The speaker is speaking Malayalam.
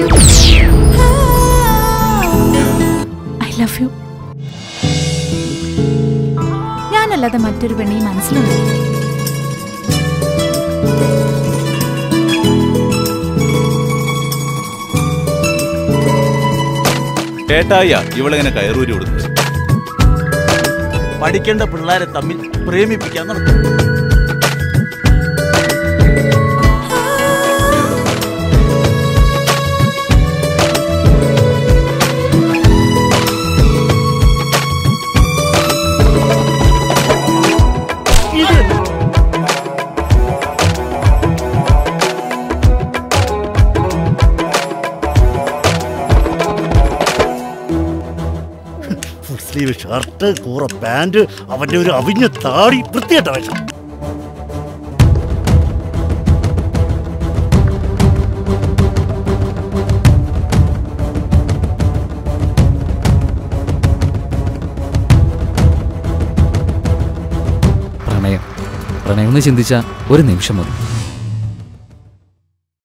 love you. I love you. ഞാനല്ലാതെ മറ്റൊരു പെണ്ണീ മനസ്സിലുണ്ട്. കേട്ടായ ഇവളെങ്ങനെ കയറൂരി കൊടുത്തു. പഠിക്കേണ്ട പിള്ളേരെ തമ്മിൽ പ്രേമിപ്പിക്കാൻ നടക്കും. ഷർട്ട് കൂറ പാൻറ് അവന്റെ ഒരു അവിഞ്ഞ താടി വൃത്തിയായിട്ട് വെക്കാം. പ്രണയം പ്രണയം എന്ന് ചിന്തിച്ച ഒരു നിമിഷം മതി.